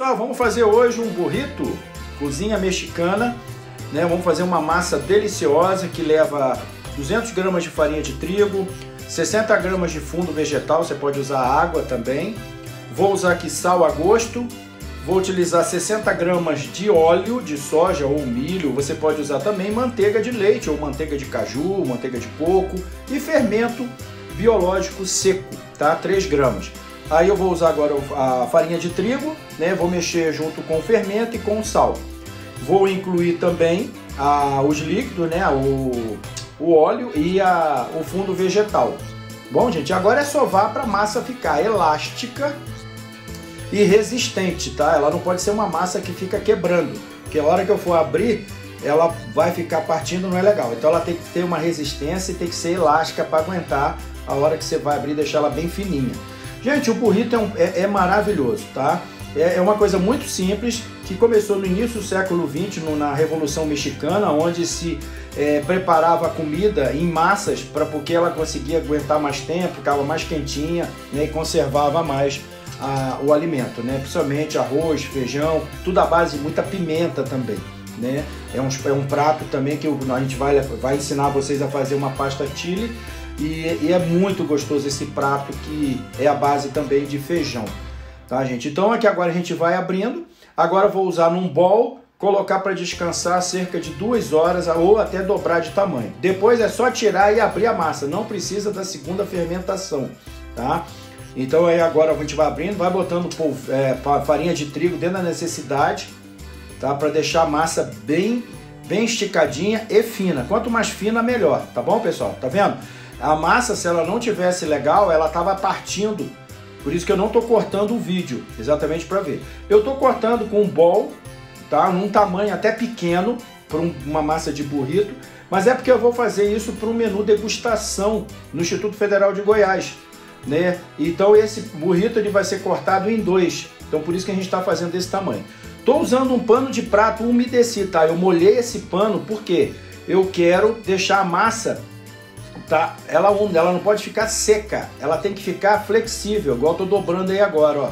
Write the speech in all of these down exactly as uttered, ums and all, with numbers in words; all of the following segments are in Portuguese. Pessoal, vamos fazer hoje um burrito, cozinha mexicana, né? Vamos fazer uma massa deliciosa que leva duzentas gramas de farinha de trigo, sessenta gramas de fundo vegetal, você pode usar água também. Vou usar aqui sal a gosto. Vou utilizar sessenta gramas de óleo de soja ou milho, você pode usar também manteiga de leite ou manteiga de caju, manteiga de coco e fermento biológico seco, tá? três gramas. Aí eu vou usar agora a farinha de trigo, né? Vou mexer junto com o fermento e com o sal. Vou incluir também a, os líquidos, né? O, o óleo e a, o fundo vegetal. Bom, gente, agora é sovar para a massa ficar elástica e resistente, tá? Ela não pode ser uma massa que fica quebrando, porque a hora que eu for abrir, ela vai ficar partindo, não é legal. Então ela tem que ter uma resistência e tem que ser elástica para aguentar a hora que você vai abrir, deixar ela bem fininha. Gente, o burrito é, um, é, é maravilhoso, tá? É, é uma coisa muito simples, que começou no início do século vinte, no, na Revolução Mexicana, onde se é, preparava a comida em massas, pra, porque ela conseguia aguentar mais tempo, ficava mais quentinha, né, e conservava mais A, o alimento, né? Principalmente arroz, feijão, tudo à base de muita pimenta também, né? É um, é um prato também que a gente vai, vai ensinar vocês a fazer uma pasta chili e, e é muito gostoso esse prato que é a base também de feijão, tá, gente? Então aqui agora a gente vai abrindo. Agora eu vou usar num bowl, colocar para descansar cerca de duas horas ou até dobrar de tamanho. Depois é só tirar e abrir a massa, não precisa da segunda fermentação, tá? Então aí agora a gente vai abrindo, vai botando é, farinha de trigo dentro da necessidade, tá? Para deixar a massa bem, bem esticadinha e fina. Quanto mais fina, melhor, tá bom, pessoal? Tá vendo? A massa, se ela não tivesse legal, ela tava partindo. Por isso que eu não tô cortando o vídeo, exatamente para ver. Eu tô cortando com um bowl, tá? Num tamanho até pequeno para uma massa de burrito, mas é porque eu vou fazer isso para um menu degustação no Instituto Federal de Goiás, né? Então esse burrito ele vai ser cortado em dois, então por isso que a gente está fazendo desse tamanho. Estou usando um pano de prato, umedeci, tá? Eu molhei esse pano porque eu quero deixar a massa, tá? Ela úmida, ela não pode ficar seca, ela tem que ficar flexível, igual estou dobrando aí agora, ó.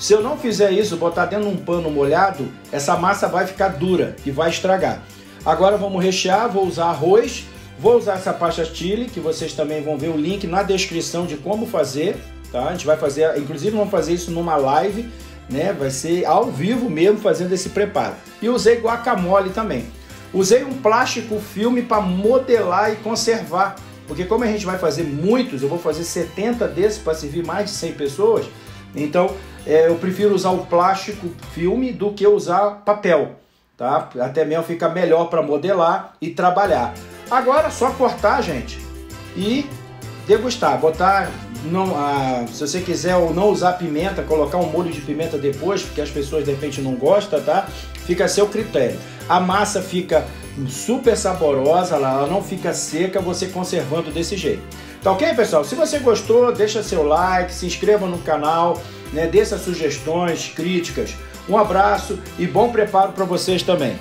Se eu não fizer isso, botar dentro de um pano molhado, essa massa vai ficar dura e vai estragar. Agora vamos rechear, vou usar arroz. Vou usar essa pasta chili, que vocês também vão ver o link na descrição de como fazer, tá? A gente vai fazer, inclusive vamos fazer isso numa live, né? Vai ser ao vivo mesmo, fazendo esse preparo. E usei guacamole também. Usei um plástico filme para modelar e conservar, porque como a gente vai fazer muitos, eu vou fazer setenta desses para servir mais de cem pessoas, então é, eu prefiro usar o plástico filme do que usar papel, tá? Até mesmo fica melhor para modelar e trabalhar. Agora é só cortar, gente, e degustar. Botar, não, ah, se você quiser ou não usar pimenta, colocar um molho de pimenta depois, porque as pessoas de repente não gostam, tá? Fica a seu critério. A massa fica super saborosa, ela não fica seca, você conservando desse jeito. Tá ok, pessoal? Se você gostou, deixa seu like, se inscreva no canal, né? Deixa sugestões, críticas. Um abraço e bom preparo para vocês também.